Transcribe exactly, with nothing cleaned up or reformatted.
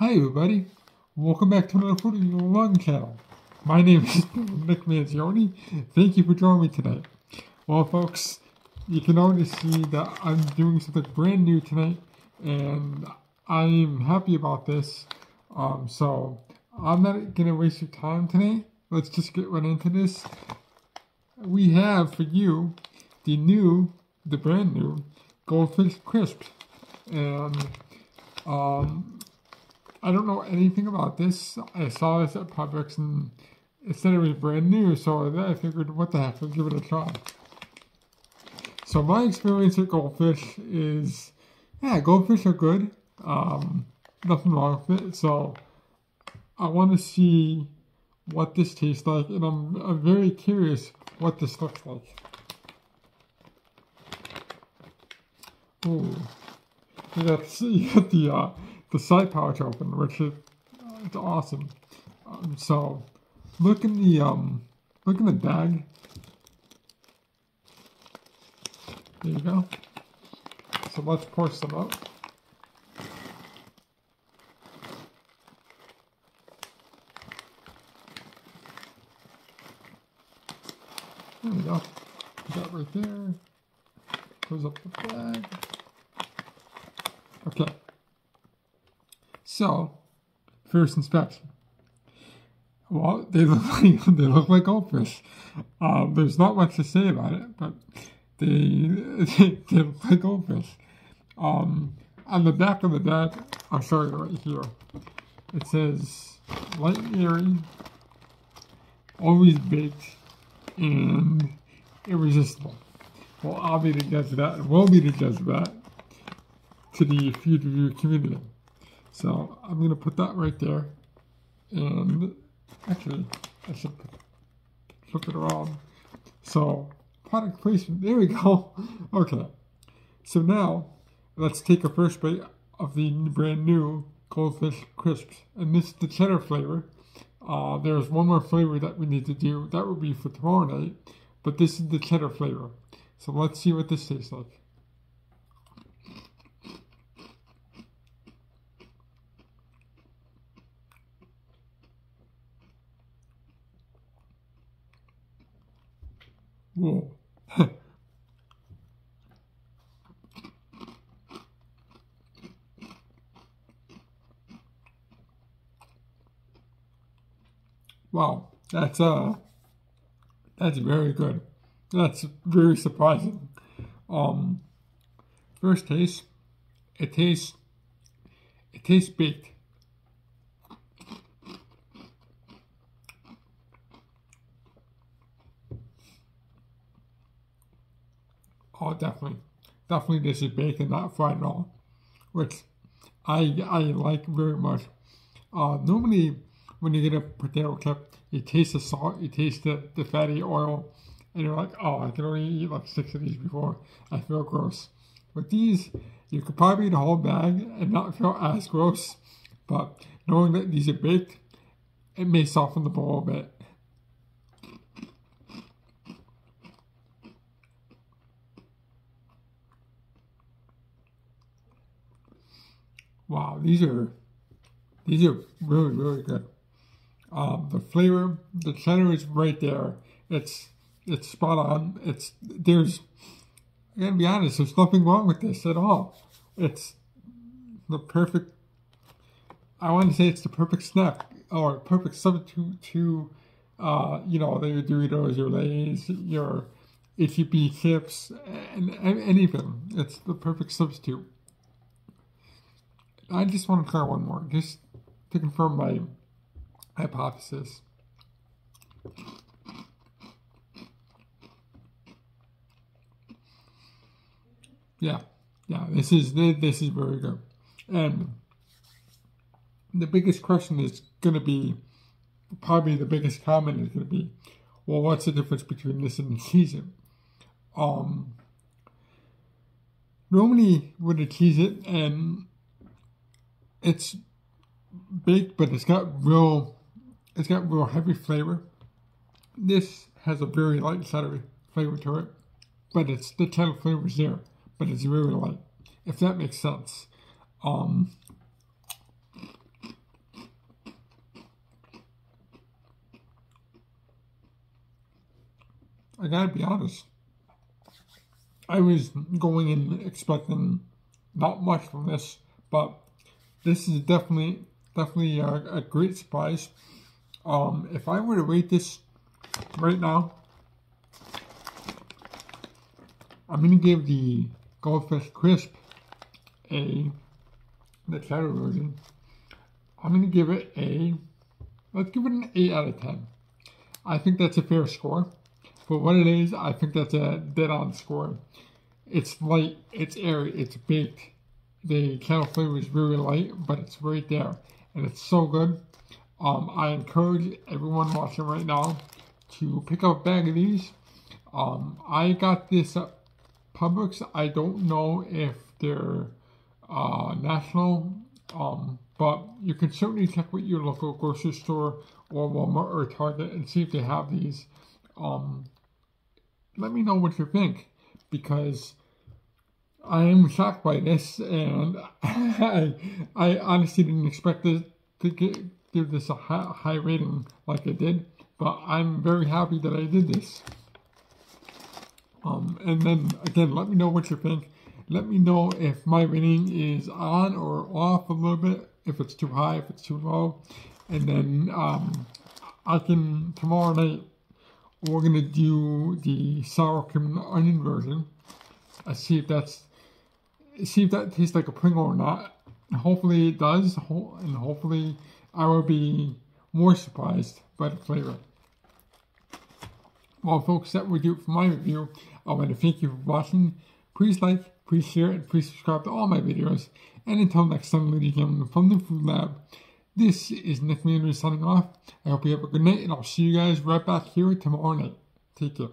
Hi everybody, welcome back to another Food in the Lung channel. My name is Nick Manzione. Thank you for joining me tonight. Well folks, you can already see that I'm doing something brand new tonight, and I'm happy about this. Um, so, I'm not going to waste your time tonight. Let's just get right into this. We have for you the new, the brand new, Goldfish Crisps. And, um... I don't know anything about this. I saw this at Publix and it said it was brand new, so I figured, what the heck, let's give it a try. So my experience with Goldfish is, yeah, Goldfish are good. Um, nothing wrong with it. So I want to see what this tastes like, and I'm, I'm very curious what this looks like. Ooh, you got the, uh, the side pouch open, which is it's awesome. Um, so look in the um look in the bag. There you go. So let's pour some out. There we go. That right there goes up the bag. Okay. So, first inspection. Well, they look like, they look like goldfish. Um, there's not much to say about it, but they, they, they look like goldfish. Um, on the back of the bag, I'll show you right here. It says, light and airy, always baked, and irresistible. Well, I'll be the judge of that, and we'll be the judge of that to the food review community. So I'm going to put that right there, and actually I should flip it around. So product placement, there we go. Okay, so now let's take a first bite of the brand new Goldfish Crisps, and this is the cheddar flavor. Uh, there's one more flavor that we need to do, that will be for tomorrow night, but this is the cheddar flavor. So let's see what this tastes like. Whoa. Wow, that's uh that's very good. That's very surprising. Um first taste, it tastes it tastes baked. Oh, definitely. Definitely this is baked and not fried at all, which I I like very much. Uh, normally, when you get a potato chip, you taste the salt, you taste the, the fatty oil, and you're like, oh, I can only eat like six of these before I feel gross. With these, you could probably eat a whole bag and not feel as gross, but knowing that these are baked, it may soften the bowl a bit. Wow, these are these are really, really good. Um, the flavor, the cheddar is right there. It's it's spot on. It's there's I gotta be honest, there's nothing wrong with this at all. It's the perfect I wanna say it's the perfect snack or perfect substitute to uh, you know, your Doritos, your Lay's, your H E B chips, and, and anything. It's the perfect substitute. I just want to try one more, just to confirm my hypothesis. Yeah, yeah, this is this is very good. And the biggest question is going to be, probably the biggest comment is going to be, well, what's the difference between this and Cheez-It? Um, normally, with a Cheez-It and it's baked, but it's got real, it's got real heavy flavor. This has a very light cheddar flavor to it, but it's the cheddar flavor is there, but it's very light. If that makes sense. Um, I gotta be honest, I was going in expecting not much from this, but this is definitely definitely a, a great surprise. Um, if I were to rate this right now, I'm gonna give the Goldfish Crisp a, the Cheddar version, I'm gonna give it a, let's give it an eight out of ten. I think that's a fair score. For what it is, I think that's a dead-on score. It's light, it's airy, it's baked. The caramel flavor is very light, but it's right there. And it's so good. Um, I encourage everyone watching right now to pick up a bag of these. Um, I got this at Publix. I don't know if they're uh, national, um, but you can certainly check with your local grocery store or Walmart or Target and see if they have these. Um, let me know what you think, because I am shocked by this, and I, I honestly didn't expect this, to get, give this a high, high rating like I did, but I'm very happy that I did this. Um, and then, again, let me know what you think. Let me know if my rating is on or off a little bit, if it's too high, if it's too low, and then um, I can, tomorrow night, we're going to do the sour cream and onion version. I see if that's, see if that tastes like a Pringle or not. Hopefully it does, and hopefully I will be more surprised by the flavor. Well, folks, that would do it for my review. I want to thank you for watching. Please like, please share, and please subscribe to all my videos. And until next time, ladies and gentlemen, from the Food Lab, this is Nick Manzione signing off. I hope you have a good night, and I'll see you guys right back here tomorrow night. Take care.